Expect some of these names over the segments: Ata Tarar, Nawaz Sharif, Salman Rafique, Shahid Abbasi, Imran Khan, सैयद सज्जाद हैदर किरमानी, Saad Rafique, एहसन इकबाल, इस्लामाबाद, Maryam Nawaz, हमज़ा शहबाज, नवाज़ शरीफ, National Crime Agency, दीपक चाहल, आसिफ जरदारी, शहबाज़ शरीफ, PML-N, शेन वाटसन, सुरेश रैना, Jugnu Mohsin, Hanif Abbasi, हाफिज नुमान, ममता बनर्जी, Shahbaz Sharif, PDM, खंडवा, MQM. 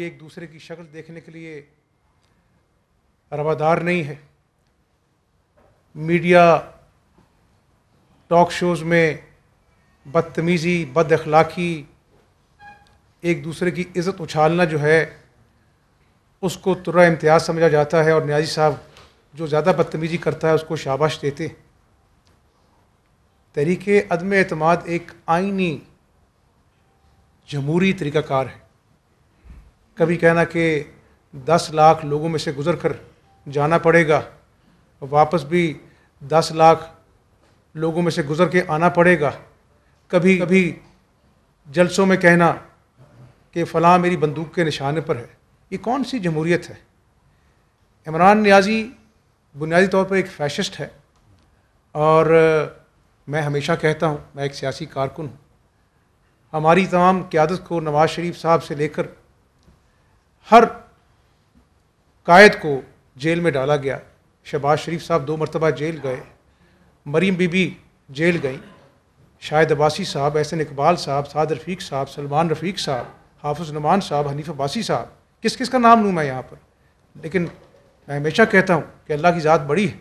भी एक दूसरे की शक्ल देखने के लिए रवादार नहीं है। मीडिया टॉक शोज़ में बदतमीज़ी, बद अखलाक़ी, एक दूसरे की इज़्ज़त उछालना जो है उसको तुर्रा इम्तियाज़ समझा जाता है और न्याजी साहब जो ज़्यादा बदतमीज़ी करता है उसको शाबाश देते। तहरीके अदम एतमाद एक आइनी जमहूरी तरीक़ाकार है। कभी कहना कि 10 लाख लोगों में से गुज़र कर जाना पड़ेगा, वापस भी 10 लाख लोगों में से गुज़र के आना पड़ेगा। कभी कभी जलसों में कहना कि फ़लाँ मेरी बंदूक के निशाने पर है। ये कौन सी जमहूरियत है? इमरान नियाज़ी बुनियादी तौर पर एक फैशिस्ट है और मैं हमेशा कहता हूँ मैं एक सियासी कारकुन हूँ। हमारी तमाम क़ियादत को नवाज़ शरीफ साहब से लेकर हर कायद को जेल में डाला गया। शहबाज शरीफ साहब 2 मरतबा जेल गए, मरीम बीबी जेल गई, शाहिद अब्बासी साहब, एहसन इकबाल साहब, साद रफ़ीक साहब, सलमान रफ़ीक साहब, हाफिज नुमान साहब, हनीफ अब्बासी साहब, किस किस का नाम लूँ मैं यहाँ पर। लेकिन मैं हमेशा कहता हूँ कि अल्लाह की ज़ात बड़ी है।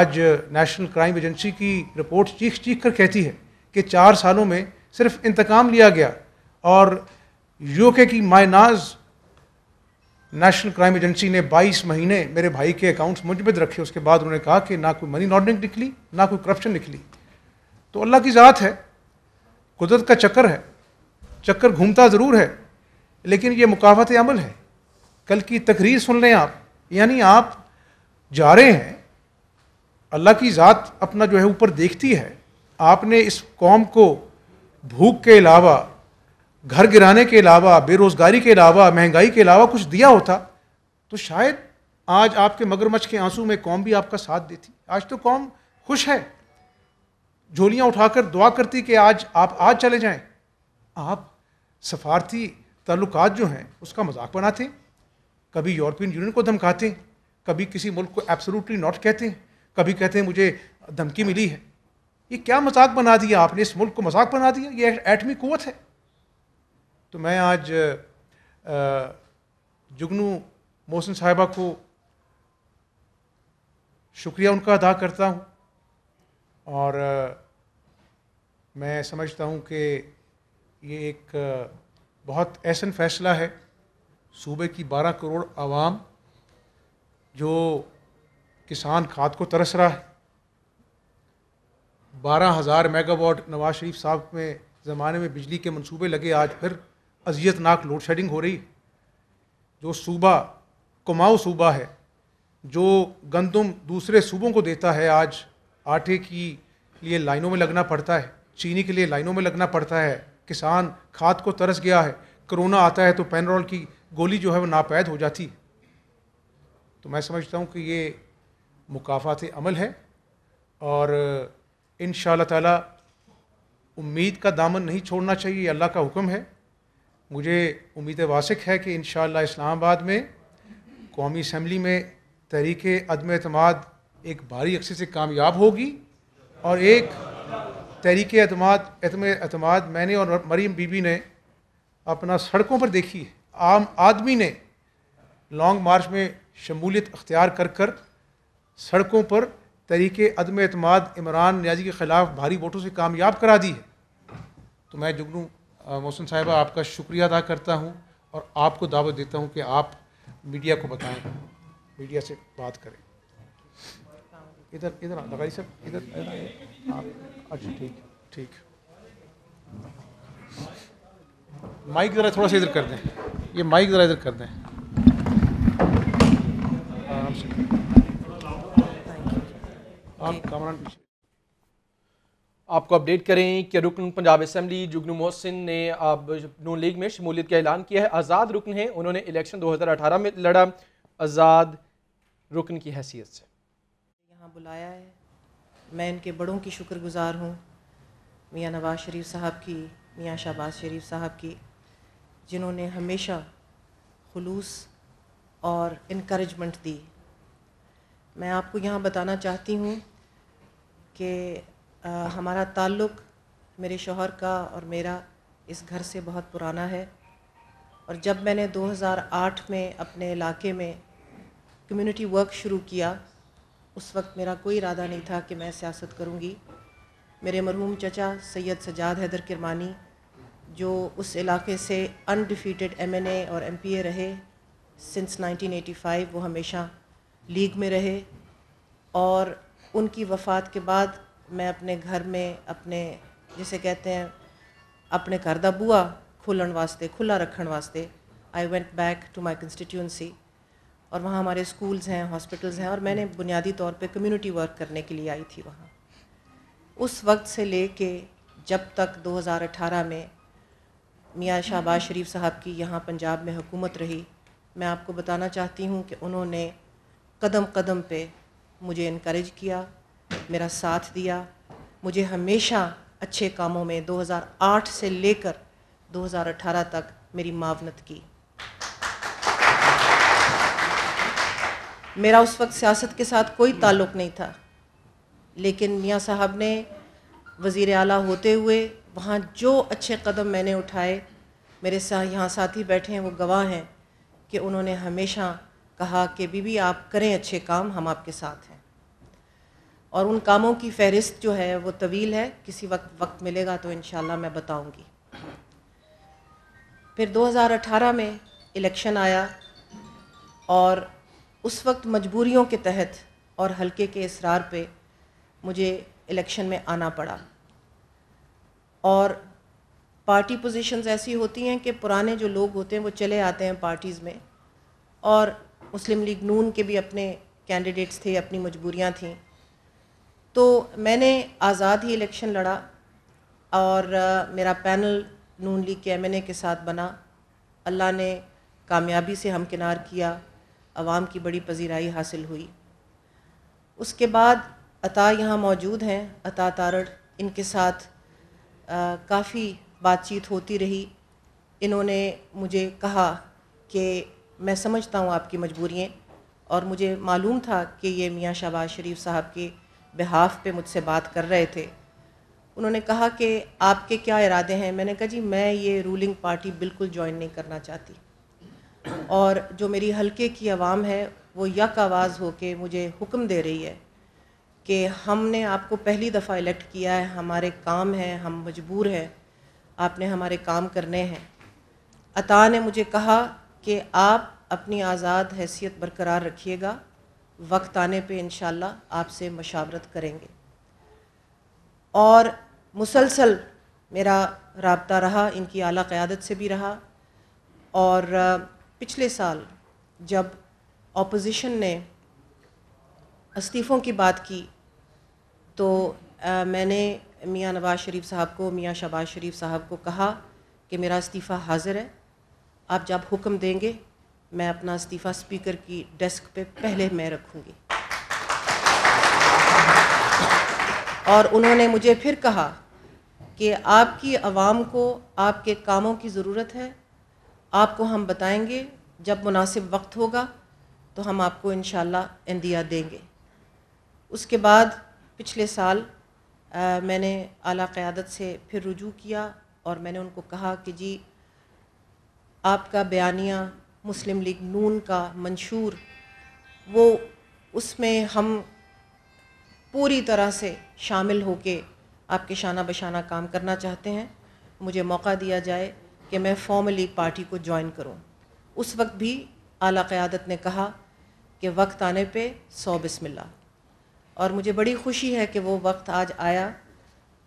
आज नेशनल क्राइम एजेंसी की रिपोर्ट चीख चीख कर कहती है कि 4 सालों में सिर्फ इंतकाम लिया गया और यूके की मायनाज नेशनल क्राइम एजेंसी ने 22 महीने मेरे भाई के अकाउंट्स मुजबिद रखे। उसके बाद उन्होंने कहा कि ना कोई मनी लॉन्ड्रिंग निकली, ना कोई करप्शन निकली। तो अल्लाह की ज़ात है, कुदरत का चक्कर है, चक्कर घूमता ज़रूर है लेकिन ये मुकावत अमल है। कल की तकरीर सुन लें आप, यानी आप जा रहे हैं, अल्लाह की ज़ात अपना जो है ऊपर देखती है। आपने इस कौम को भूख के अलावा, घर गिराने के अलावा, बेरोज़गारी के अलावा, महंगाई के अलावा कुछ दिया होता तो शायद आज आपके मगरमच्छ के आंसू में कौम भी आपका साथ देती। आज तो कौम खुश है, झोलियाँ उठाकर दुआ करती कि आज आप आज चले जाएं। आप सफारती ताल्लुकात जो हैं उसका मजाक बनाते, कभी यूरोपियन यूनियन को धमकाते, कभी किसी मुल्क को एब्सोल्युटली नॉट कहते हैं, कभी कहते हैं मुझे धमकी मिली है। ये क्या मजाक बना दिया आपने, इस मुल्क को मजाक बना दिया। ये एटमी कुव्वत है। तो मैं आज जुगनू मोहसिन साहिबा को शुक्रिया उनका अदा करता हूँ और मैं समझता हूँ कि ये एक बहुत ऐसा फ़ैसला है। सूबे की 12 करोड़ आवाम जो किसान खाद को तरस रहा है। 12,000 मेगावाट नवाज शरीफ साहब में ज़माने में बिजली के मंसूबे लगे, आज फिर अजियतनाक लोड शेडिंग हो रही। जो सूबा कमाऊ सूबा है, जो गंदम दूसरे सूबों को देता है, आज आटे की लिए लाइनों में लगना पड़ता है, चीनी के लिए लाइनों में लगना पड़ता है। किसान खाद को तरस गया है। कोरोना आता है तो पैनरोल की गोली जो है वो नापैद हो जाती है। तो मैं समझता हूँ कि ये मुकाफात अमल है और इंशाअल्लाह ताला उम्मीद का दामन नहीं छोड़ना चाहिए। अल्लाह का हुक्म है। मुझे उम्मीद वासिक है कि इंशाअल्लाह इस्लामाबाद में कौमी असम्बली में तहरीके अदम एतमाद एक भारी अक्सर से कामयाब होगी और एक तहरीके अदम एतमाद मैंने और मरीम बीबी ने अपना सड़कों पर देखी। आम आदमी ने लॉन्ग मार्च में शमूलियत अख्तियार कर कर सड़कों पर तहरीके अदम एतमाद इमरान नियाज़ी के ख़िलाफ़ भारी वोटों से कामयाब करा दी है। तो मैं जुगनू मोहसिन साहिबा आपका शुक्रिया अदा करता हूँ और आपको दावत देता हूँ कि आप मीडिया को बताएं, मीडिया से बात करें। इधर लगाई साहब, इधर आप, अच्छा ठीक, माइक ज़रा थोड़ा सा इधर कर दें, ये माइक ज़रा इधर कर दें। आपको अपडेट करें कि रुकन पंजाब असम्बली जुगनू मोहसिन ने अब नून लीग में शमूलियत का ऐलान किया है। आज़ाद रुकन हैं, उन्होंने इलेक्शन 2018 में लड़ा आज़ाद रुकन की हैसियत से। यहाँ बुलाया है, मैं इनके बड़ों की शुक्रगुजार हूँ, मियाँ नवाज शरीफ साहब की, मियाँ शहबाज शरीफ साहब की, जिन्होंने हमेशा खुलूस और इनकरेजमेंट दी। मैं आपको यहाँ बताना चाहती हूँ कि हमारा ताल्लुक़ मेरे शौहर का और मेरा इस घर से बहुत पुराना है और जब मैंने 2008 में अपने इलाके में कम्युनिटी वर्क शुरू किया, उस वक्त मेरा कोई इरादा नहीं था कि मैं सियासत करूँगी। मेरे मरहूम चचा सैयद सज्जाद हैदर किरमानी, जो उस इलाके से अनडिफीटेड एमएनए और एमपीए रहे सिंस 1985, वो हमेशा लीग में रहे, और उनकी वफ़ात के बाद मैं अपने घर में अपने, जिसे कहते हैं, अपने घर दा बूआ खोलण वास्ते, खुला रखण वास्ते I went back to my constituency. और वहाँ हमारे स्कूल्स हैं, हॉस्पिटल्स हैं, और मैंने बुनियादी तौर पे कम्युनिटी वर्क करने के लिए आई थी वहाँ। उस वक्त से ले के जब तक 2018 में मियाँ शाहबाज शरीफ साहब की यहाँ पंजाब में हुकूमत रही, मैं आपको बताना चाहती हूँ कि उन्होंने कदम कदम पे मुझे इनकरेज किया, मेरा साथ दिया, मुझे हमेशा अच्छे कामों में 2008 से लेकर 2018 तक मेरी मावनत की। मेरा उस वक्त सियासत के साथ कोई ताल्लुक़ नहीं था, लेकिन मियाँ साहब ने वज़ीर आला होते हुए वहाँ जो अच्छे कदम मैंने उठाए, मेरे साथ यहाँ साथी बैठे हैं वो गवाह हैं कि उन्होंने हमेशा कहा कि बीबी आप करें अच्छे काम, हम आपके साथ हैं। और उन कामों की फहरिस्त जो है वो तवील है, किसी वक्त मिलेगा तो इंशाल्लाह मैं बताऊंगी। फिर 2018 में इलेक्शन आया, और उस वक्त मजबूरियों के तहत और हल्के के इसरार पे मुझे इलेक्शन में आना पड़ा। और पार्टी पोजीशंस ऐसी होती हैं कि पुराने जो लोग होते हैं वो चले आते हैं पार्टीज़ में, और मुस्लिम लीग नून के भी अपने कैंडिडेट्स थे, अपनी मजबूरियां थीं। तो मैंने आज़ाद ही इलेक्शन लड़ा, और मेरा पैनल नून लीग के एमएनए के साथ बना। अल्लाह ने कामयाबी से हमकिनार किया, आवाम की बड़ी पजीराई हासिल हुई। उसके बाद अता यहाँ मौजूद हैं, अता तारड़, इनके साथ काफ़ी बातचीत होती रही। इन्होंने मुझे कहा कि मैं समझता हूँ आपकी मजबूरियाँ, और मुझे मालूम था कि ये मियाँ शाहबाज शरीफ साहब के बिहाफ पे मुझसे बात कर रहे थे। उन्होंने कहा कि आपके क्या इरादे हैं? मैंने कहा जी मैं ये रूलिंग पार्टी बिल्कुल ज्वाइन नहीं करना चाहती, और जो मेरी हल्के की आवाम है वो यक आवाज़ होकर मुझे हुक्म दे रही है कि हमने आपको पहली दफ़ा इलेक्ट किया है, हमारे काम हैं, हम मजबूर हैं, आपने हमारे काम करने हैं। अता ने मुझे कहा कि आप अपनी आज़ाद हैसियत बरकरार रखिएगा, वक्त आने पे इंशाल्लाह आपसे मशावरत करेंगे। और मुसलसल मेरा राब्ता रहा, इनकी आला क़यादत से भी रहा। और पिछले साल जब ऑपोजिशन ने इस्तीफ़ों की बात की, तो मैंने मियाँ नवाज शरीफ साहब को, मियाँ शाहबाज शरीफ साहब को कहा कि मेरा इस्तीफ़ा हाज़िर है, आप जब हुक्म देंगे मैं अपना इस्तीफ़ा स्पीकर की डेस्क पे पहले मैं रखूँगी। और उन्होंने मुझे फिर कहा कि आपकी आवाम को आपके कामों की ज़रूरत है, आपको हम बताएंगे, जब मुनासिब वक्त होगा तो हम आपको इंशाल्लाह इंदिया देंगे। उसके बाद पिछले साल मैंने आला क़यादत से फिर रुजू किया, और मैंने उनको कहा कि जी आपका बयानिया मुस्लिम लीग नून का मंशूर, वो उसमें हम पूरी तरह से शामिल होके आपके शाना बशाना काम करना चाहते हैं, मुझे मौका दिया जाए कि मैं फॉर्मली पार्टी को ज्वाइन करूं। उस वक्त भी आला क़यादत ने कहा कि वक्त आने पे 100 बिस्मिल्ला, और मुझे बड़ी खुशी है कि वो वक्त आज आया,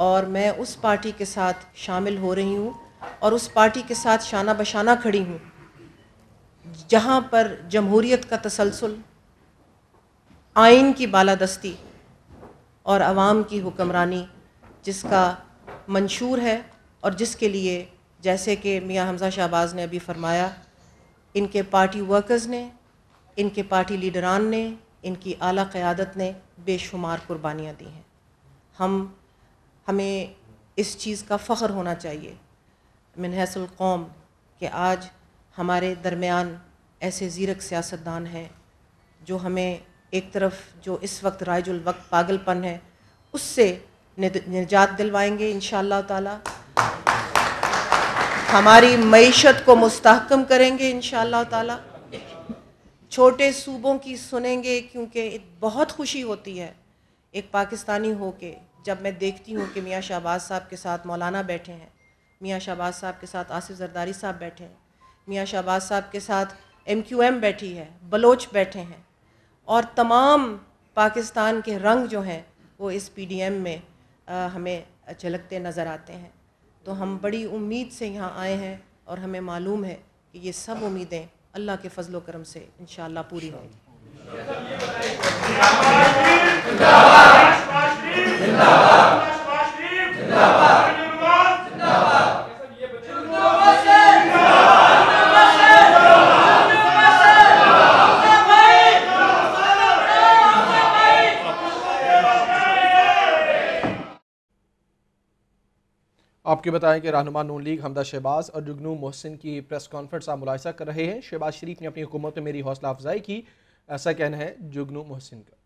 और मैं उस पार्टी के साथ शामिल हो रही हूँ, और उस पार्टी के साथ शाना बशाना खड़ी हूँ जहाँ पर जमहूरियत का तसलसल, आइन की बालादस्ती और आवाम की हुक्मरानी जिसका मंशूर है, और जिसके लिए, जैसे कि मियाँ हमज़ा शाहबाज ने अभी फरमाया, इनके पार्टी वर्कर्स ने, इनके पार्टी लीडरान ने, इनकी आला क़यादत ने बेशुमार कुर्बानियाँ दी हैं। हमें इस चीज़ का फ़ख्र होना चाहिए मिन हैसल कौम कि आज हमारे दरमियान ऐसे ज़ीरक सियासतदान हैं जो हमें एक तरफ जो इस वक्त राइजुल वक्त पागलपन है उससे निजात दिलवाएंगे इंशाल्लाह ताला। हमारी मईशत को मुस्तहकम करेंगे इंशाअल्लाह ताला। छोटे सूबों की सुनेंगे, क्योंकि बहुत खुशी होती है एक पाकिस्तानी हो के जब मैं देखती हूँ कि मियाँ शहबाज साहब के साथ मौलाना बैठे हैं, मियाँ शहबाज साहब के साथ आसिफ जरदारी साहब बैठे हैं, मियाँ शहबाज साहब के साथ MQM बैठी है, बलोच बैठे हैं और तमाम पाकिस्तान के रंग जो हैं वो इस PDM में हमें झलकते नज़र आते हैं। तो हम बड़ी उम्मीद से यहाँ आए हैं और हमें मालूम है कि ये सब उम्मीदें अल्लाह के फजलो करम से इंशाअल्लाह पूरी होंगी। आपके बताएं कि रहनुमा नून लीग हमजा शहबाज और जुगनू मोहसिन की प्रेस कॉन्फ्रेंस आप मुलाहिजा कर रहे हैं। शहबाज शरीफ ने अपनी हुकूमत में मेरी हौसला अफजाई की, ऐसा कहना है जुगनू मोहसिन का।